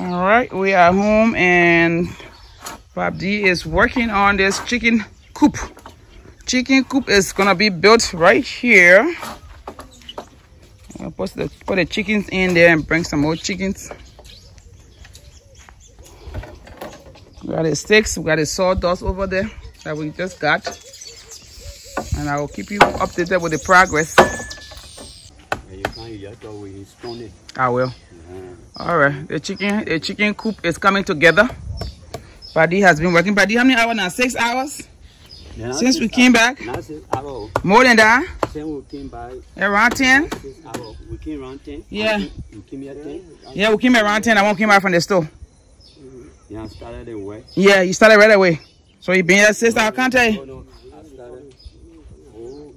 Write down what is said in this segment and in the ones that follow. All right, we are home and Bob D is working on this chicken coop. Chicken coop is gonna be built right here. I'm supposed to put the chickens in there and bring some more chickens. We got the sticks, we got the sawdust over there that we just got. And I will keep you updated with the progress. I will. All right, the chicken coop is coming together. Paddy has been working. Paddy, how many hours now? 6 hours? Yeah, since we came back? More than that? Since we came back. Around 10? We came around 10. Yeah. We came here 10. Yeah, we came around 10. I won't came out from the store. Yeah, I started away. Yeah, you started right away. So you been here 6 hours, can't I? No, I started. Oh,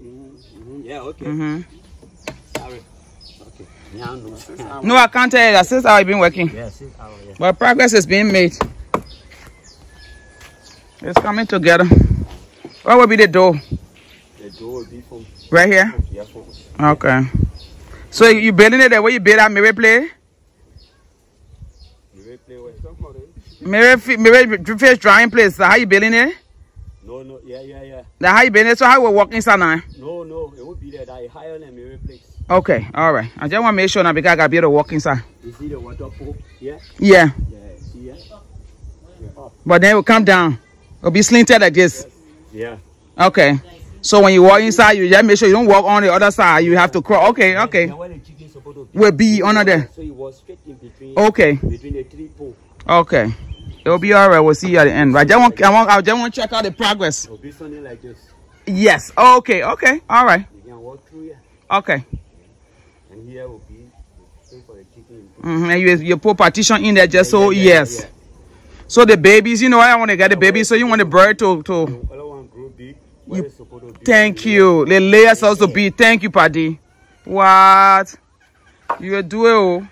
yeah, okay. Sorry. Okay. Yeah, no, I can't tell you that. 6 hours you've been working. Yeah, 6 hours, yeah. But progress is being made. It's coming together. What will be the door? The door will be from... Right here? Yeah, from... Okay. So you building it the way you build at Mary Play? Mary Play where? Mary Fish drying place. So how you building it? No, yeah. Now how you building it? So how we walk inside now? No, it won't be there. That is higher than Mary Place. Okay, all right. I just want to make sure now because I got to be able to walk inside. You see the water pool here? Yeah. Yeah. But then it will come down. It will be slanted like this. Yes. Yeah. Okay. So when you walk inside, you just make sure you don't walk on the other side. You have to crawl. Okay. Now where the chicken supposed to be? Will be under there. So you walk straight in between. Okay. Between the three poles. Okay. It'll be all right. We'll see you at the end. Right. I just want to check out the progress. It'll be something like this. Yes. Okay. All right. You can walk through here. Okay. And here will be for the chicken. And you put partition in there just so yes. Yeah. So the babies, you know, I want to get the babies. So you want the bird to you, thank you. The layers also be. Thank you, Paddy. What? You do it.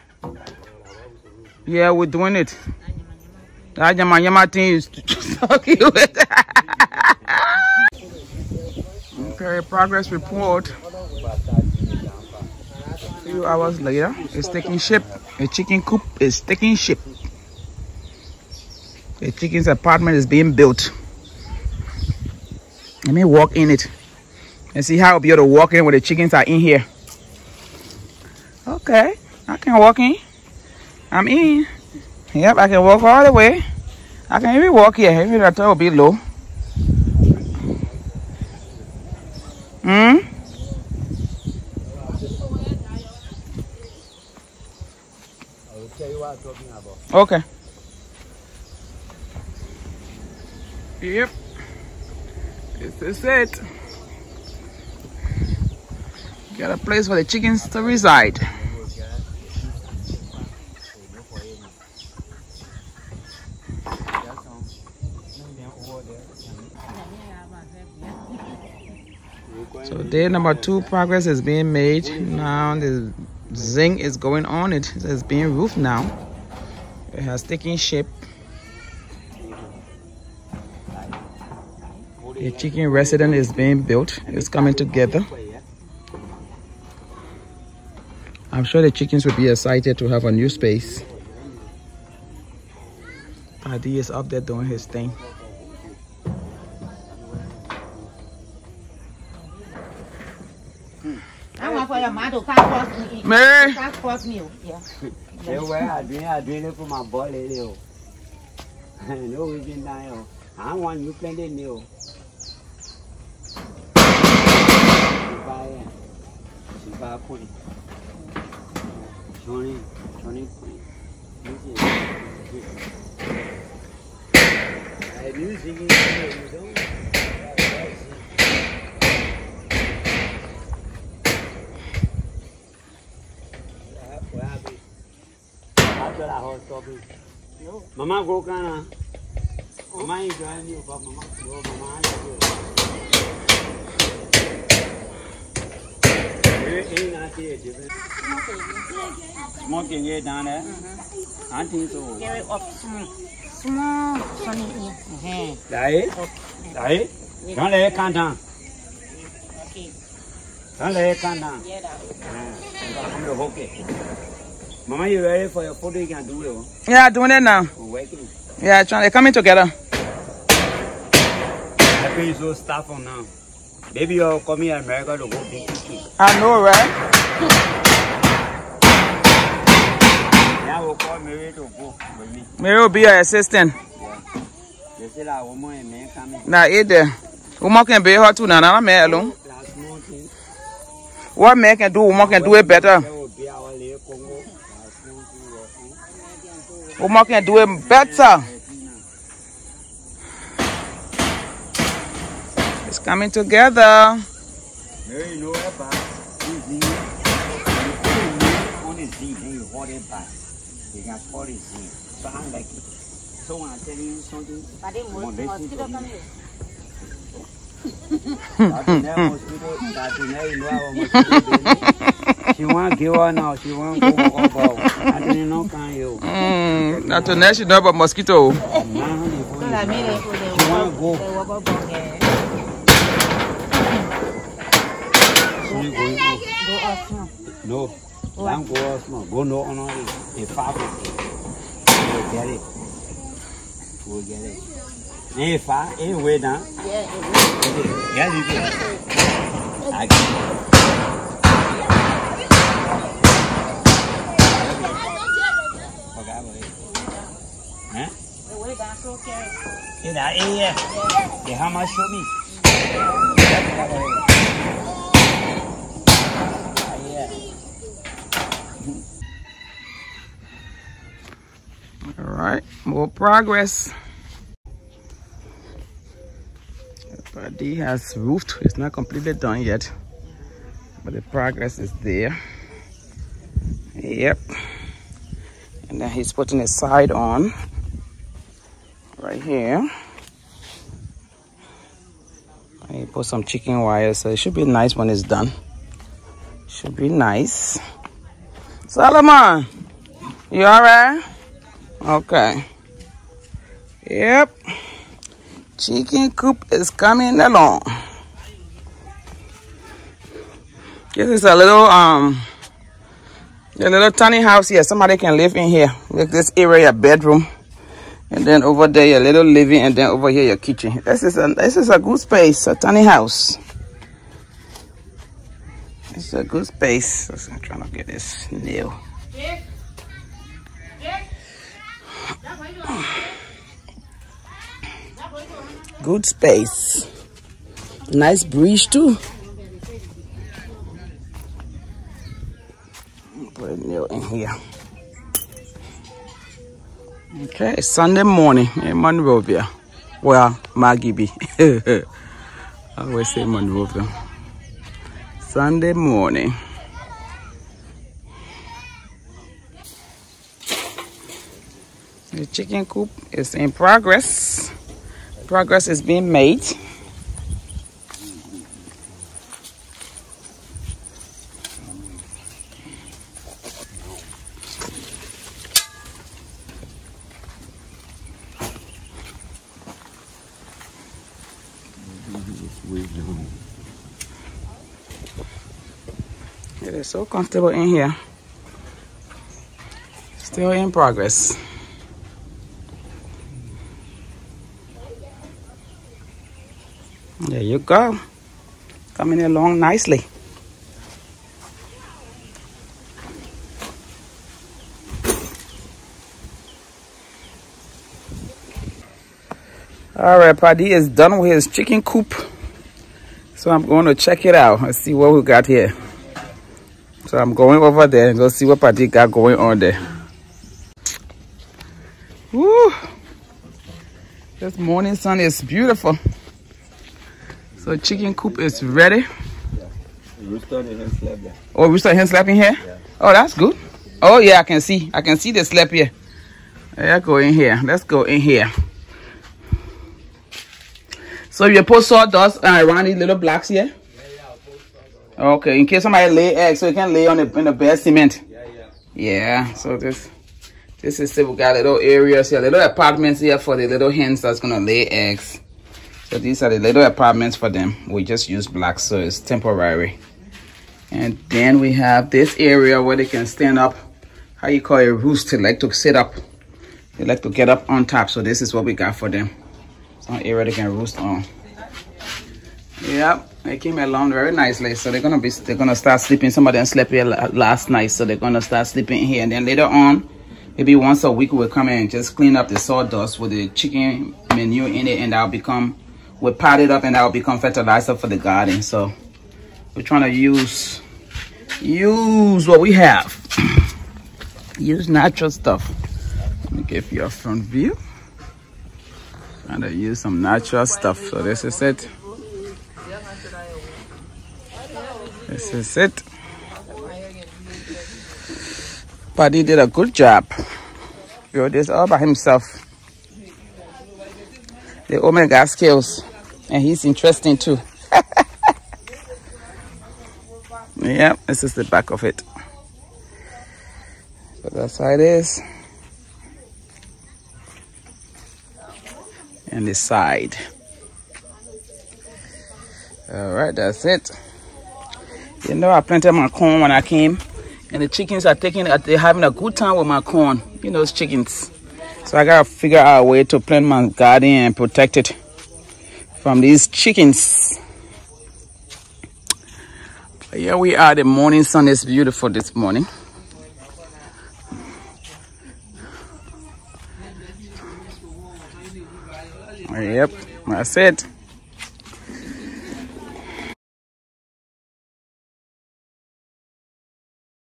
Yeah, we're doing it. That yama thing is talking with. Okay, progress report. A few hours later, it's taking shape. A chicken coop is taking shape. The chicken's apartment is being built. Let me walk in it and see how I'll be able to walk in when the chickens are in here. Okay, I can walk in. I'm in. Yep, I can walk all the way. I can even walk here. Even the top will be low. I will tell you what I'm talking about. Okay. Yep. This is it. Got a place for the chickens to reside. So day number 2 progress is being made. Now the zinc is going on it. It's being roofed now. It has taken shape. The chicken resident is being built. It's coming together. I'm sure the chickens will be excited to have a new space. Adi is up there doing his thing. I want for your mother can't force me. I doing it for my boy. No, we didn't die. I want you plenty new. Mama go kana. Mama enjoy you, but mama go smoking here down there. I think so. Smoke, sunny. Right? Don't let it come down. Okay. Don't let it come down. Yeah, that's okay. Mama, you ready for your photo? You can do it. Yeah, doing it now. We're working. Yeah, trying. They're coming together. I feel so stuff from now. Maybe you're coming to America to go big. I know, right? Now we'll call Mary to go with me. Mary will be your assistant. Yeah. They say that woman and man coming. Nah, it there. Woman can be her too now. I'm not alone. What man can do, woman can do it better. Woman can do it better. It's coming together. So I'm like, so when I tell you something, she won't give her now. She won't go about. I didn't know can you. Not to know she know about mosquito. She won't go. No, don't go us now. Go no on it. We'll get it. We'll get it. If I ain't way down, yeah, you can. I forgot what it is. Way down, so okay. That ain't here. Yeah, how much show me? All right, more progress. Paddy has roofed. It's not completely done yet, but the progress is there. Yep. And then he's putting his side on right here. And he put some chicken wire, so it should be nice when it's done. Should be nice. Solomon, you all right? Okay. Yep. Chicken coop is coming along. This is a little tiny house here. Somebody can live in here. Like this area, your bedroom, and then over there your little living, and then over here your kitchen. This is a good space, a tiny house. This is a good space. I'm trying to get this nail. Good space. Nice breeze too. Put a nail in here. Okay, it's Sunday morning in Monrovia. Well, Margibi. I always say Monrovia. Sunday morning. The chicken coop is in progress. Progress is being made. It is so comfortable in here. Still in progress. There you go. Coming along nicely. All right, Paddy is done with his chicken coop. So I'm going to check it out and see what we got here. So I'm going over there and go see what Paddy got going on there. Woo! This morning sun is beautiful. So chicken coop is ready. Yeah. Rooster didn't slap there. Oh, rooster didn't slap in here? Yeah. Oh, that's good. Oh yeah, I can see the slap here. Yeah, go in here. Let's go in here. So you put sawdust around these little blocks here? Yeah, I'll put sawdust. Okay, in case somebody lay eggs, so you can lay on the in the bare cement. Yeah, so this is it. We got little areas here, little apartments here for the little hens that's gonna lay eggs. So these are the little apartments for them. We just use black, so it's temporary. And then we have this area where they can stand up, how you call your rooster, like to sit up. They like to get up on top. So this is what we got for them. Some area they can roost on. Yep, they came along very nicely. So they're gonna start sleeping. Some of them slept here last night, so they're gonna start sleeping here. And then later on, maybe once a week, we'll come in and just clean up the sawdust with the chicken menu in it, and that'll become, we'll pot it up, and that'll become fertilizer for the garden. So we're trying to use what we have. Use natural stuff. Let me give you a front view. Trying to use some natural stuff. So this is it. This is it. Paddy did a good job. Built this all by himself. The old man got skills, and he's interesting too. Yeah, this is the back of it. So that's how it is. And the side. All right, that's it. You know, I planted my corn when I came, and the chickens are they're having a good time with my corn. You know, it's chickens. So I gotta figure out a way to plant my garden and protect it from these chickens. But here we are. The morning sun is beautiful this morning. Yep, that's it.